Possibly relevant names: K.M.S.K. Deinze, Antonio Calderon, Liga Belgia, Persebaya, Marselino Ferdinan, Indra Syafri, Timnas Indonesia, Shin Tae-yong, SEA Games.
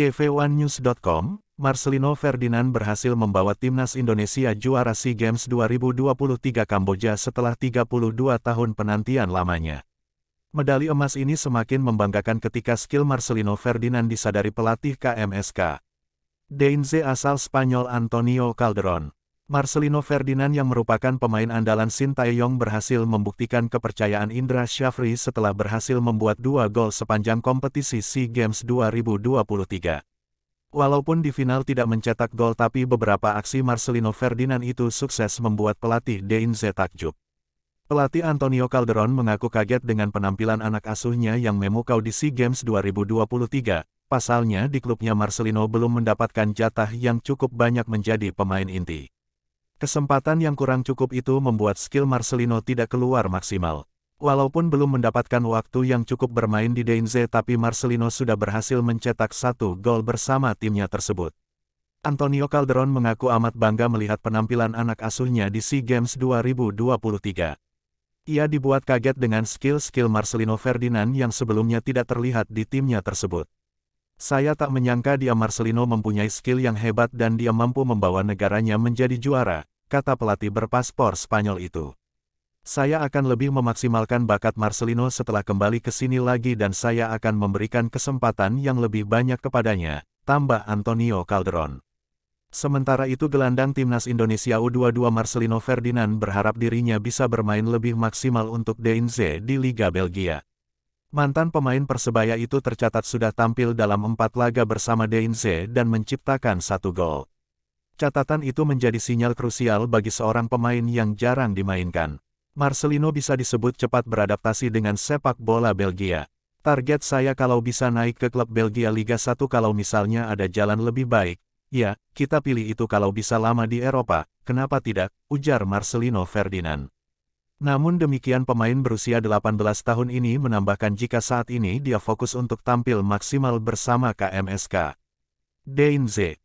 tv1news.com, Marselino Ferdinan berhasil membawa Timnas Indonesia juara SEA Games 2023 Kamboja setelah 32 tahun penantian lamanya. Medali emas ini semakin membanggakan ketika skill Marselino Ferdinan disadari pelatih K.M.S.K. Deinze asal Spanyol Antonio Calderon. Marselino Ferdinan yang merupakan pemain andalan Shin Tae-yong berhasil membuktikan kepercayaan Indra Syafri setelah berhasil membuat 2 gol sepanjang kompetisi SEA Games 2023. Walaupun di final tidak mencetak gol, tapi beberapa aksi Marselino Ferdinan itu sukses membuat pelatih Deinze takjub. Pelatih Antonio Calderon mengaku kaget dengan penampilan anak asuhnya yang memukau di SEA Games 2023. Pasalnya di klubnya Marselino belum mendapatkan jatah yang cukup banyak menjadi pemain inti. Kesempatan yang kurang cukup itu membuat skill Marselino tidak keluar maksimal. Walaupun belum mendapatkan waktu yang cukup bermain di Deinze, tapi Marselino sudah berhasil mencetak 1 gol bersama timnya tersebut. Antonio Calderon mengaku amat bangga melihat penampilan anak asuhnya di SEA Games 2023. Ia dibuat kaget dengan skill Marselino Ferdinan yang sebelumnya tidak terlihat di timnya tersebut. Saya tak menyangka Marselino mempunyai skill yang hebat dan dia mampu membawa negaranya menjadi juara, kata pelatih berpaspor Spanyol itu. Saya akan lebih memaksimalkan bakat Marselino setelah kembali ke sini lagi dan saya akan memberikan kesempatan yang lebih banyak kepadanya, tambah Antonio Calderon. Sementara itu gelandang Timnas Indonesia U22 Marselino Ferdinan berharap dirinya bisa bermain lebih maksimal untuk Deinze di Liga Belgia. Mantan pemain Persebaya itu tercatat sudah tampil dalam 4 laga bersama Deinze dan menciptakan 1 gol. Catatan itu menjadi sinyal krusial bagi seorang pemain yang jarang dimainkan. Marselino bisa disebut cepat beradaptasi dengan sepak bola Belgia. Target saya kalau bisa naik ke klub Belgia Liga 1 kalau misalnya ada jalan lebih baik. Ya, kita pilih itu kalau bisa lama di Eropa, kenapa tidak, ujar Marselino Ferdinan. Namun demikian pemain berusia 18 tahun ini menambahkan jika saat ini dia fokus untuk tampil maksimal bersama K.M.S.K. Deinze.